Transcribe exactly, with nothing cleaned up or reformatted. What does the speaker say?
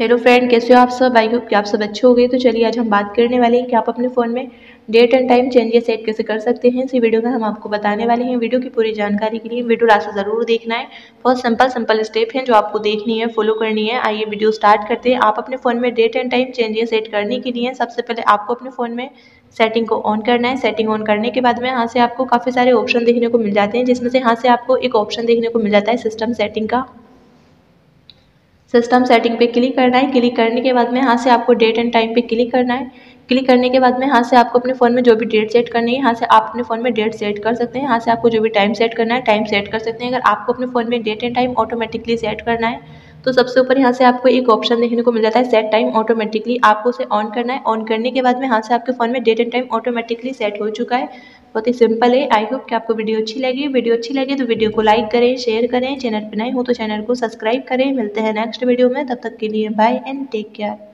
Hello friend, कैसे हो आप सब। आई होप कि आप सब अच्छे हो गए। तो चलिए आज हम बात करने वाले हैं कि आप अपने फ़ोन में date and time changes set कैसे कर सकते हैं। इसी वीडियो में हम आपको बताने वाले हैं। वीडियो की पूरी जानकारी के लिए वीडियो लास्ट ज़रूर देखना है। बहुत सिंपल सिंपल स्टेप हैं जो आपको देखनी है, फॉलो करनी है। आइए वीडियो स्टार्ट करते हैं। आप अपने फ़ोन में date and time changes set करने के लिए सबसे पहले आपको अपने फ़ोन में सेटिंग को ऑन करना है। सेटिंग ऑन करने के बाद में यहाँ से आपको काफ़ी सारे ऑप्शन देखने को मिल जाते हैं, जिसमें से यहाँ से आपको एक ऑप्शन देखने को मिल जाता है सिस्टम सेटिंग का। सिस्टम सेटिंग पे क्लिक करना है। क्लिक करने के बाद में यहाँ से आपको डेट एंड टाइम पे क्लिक करना है। क्लिक करने के बाद में यहाँ से आपको अपने फ़ोन में जो भी डेट सेट करनी है, यहाँ से आप अपने फ़ोन में डेट सेट कर सकते हैं। यहाँ से आपको जो भी टाइम सेट करना है टाइम सेट कर सकते हैं। अगर आपको अपने फ़ोन में date and time automatically set करना है तो सबसे ऊपर यहाँ से आपको एक ऑप्शन देखने को मिल जाता है सेट टाइम ऑटोमेटिकली। आपको उसे ऑन करना है। ऑन करने के बाद में यहाँ से आपके फ़ोन में date and time automatically set हो चुका है। बहुत ही सिंपल है। आई होप कि आपको वीडियो अच्छी लगी। वीडियो अच्छी लगी तो वीडियो को लाइक करें, शेयर करें। चैनल पर नए हो तो चैनल को सब्सक्राइब करें। मिलते हैं नेक्स्ट वीडियो में, तब तक के लिए बाय एंड टेक केयर।